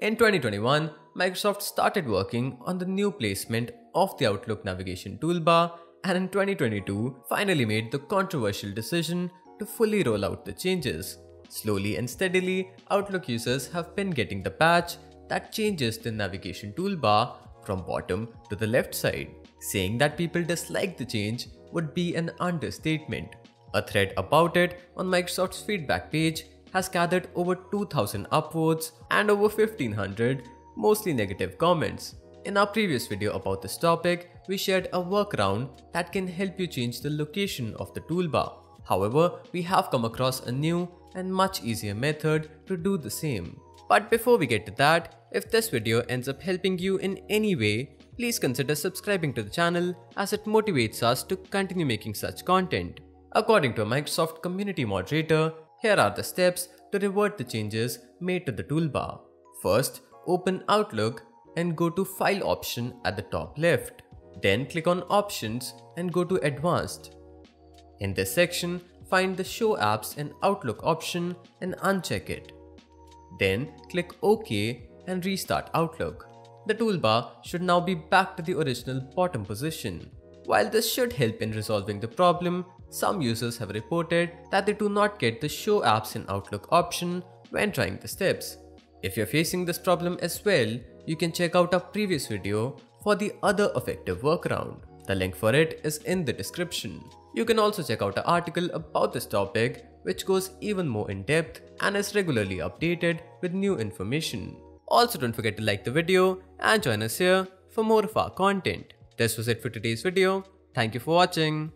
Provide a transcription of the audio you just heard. In 2021, Microsoft started working on the new placement of the Outlook navigation toolbar, and in 2022 finally made the controversial decision to fully roll out the changes. Slowly and steadily, Outlook users have been getting the patch that changes the navigation toolbar from bottom to the left side. Saying that people dislike the change would be an understatement. A thread about it on Microsoft's feedback page has gathered over 2,000 upvotes and over 1,500 mostly negative comments. In our previous video about this topic, we shared a workaround that can help you change the location of the toolbar. However, we have come across a new and much easier method to do the same. But before we get to that, if this video ends up helping you in any way, please consider subscribing to the channel as it motivates us to continue making such content. According to a Microsoft community moderator, here are the steps to revert the changes made to the toolbar. First, open Outlook and go to File option at the top left. Then click on Options and go to Advanced. In this section, find the Show Apps in Outlook option and uncheck it. Then click OK and restart Outlook. The toolbar should now be back to the original bottom position. While this should help in resolving the problem, some users have reported that they do not get the Show Apps in Outlook option when trying the steps. If you're facing this problem as well, you can check out our previous video for the other effective workaround. The link for it is in the description. You can also check out our article about this topic, which goes even more in depth and is regularly updated with new information. Also, don't forget to like the video and join us here for more of our content. This was it for today's video. Thank you for watching.